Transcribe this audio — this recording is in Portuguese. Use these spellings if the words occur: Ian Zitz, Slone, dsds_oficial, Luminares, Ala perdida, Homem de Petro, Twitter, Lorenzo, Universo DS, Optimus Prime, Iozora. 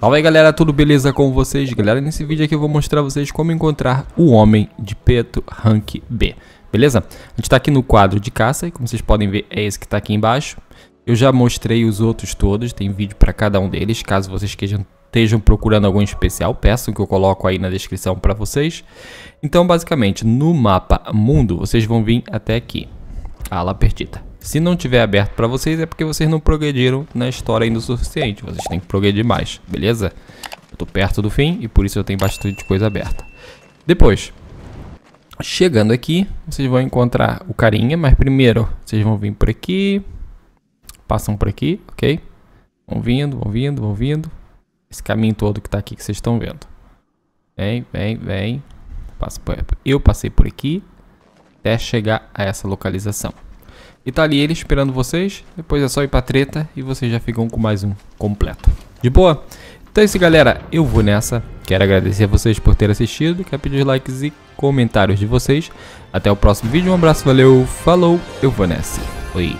Fala aí galera, tudo beleza com vocês? Galera, nesse vídeo aqui eu vou mostrar a vocês como encontrar o Homem de Petro Rank B, beleza? A gente tá aqui no quadro de caça e como vocês podem ver é esse que tá aqui embaixo. Eu já mostrei os outros todos, tem vídeo para cada um deles, caso vocês estejam procurando algum especial, peçam que eu coloco aí na descrição para vocês. Então basicamente no mapa mundo vocês vão vir até aqui, a Ala Perdida. Se não tiver aberto para vocês é porque vocês não progrediram na história ainda o suficiente. Vocês têm que progredir mais, beleza? Eu tô perto do fim e por isso eu tenho bastante coisa aberta. Depois, chegando aqui, vocês vão encontrar o carinha, mas primeiro vocês vão vir por aqui. Passam por aqui, ok? Vão vindo, vão vindo, vão vindo. Esse caminho todo que tá aqui que vocês estão vendo. Vem, vem, vem. Eu passei por aqui até chegar a essa localização. E tá ali ele esperando vocês, depois é só ir pra treta e vocês já ficam com mais um completo. De boa? Então é isso galera, eu vou nessa. Quero agradecer a vocês por terem assistido, quero pedir os likes e comentários de vocês. Até o próximo vídeo, um abraço, valeu, falou, eu vou nessa. Fui.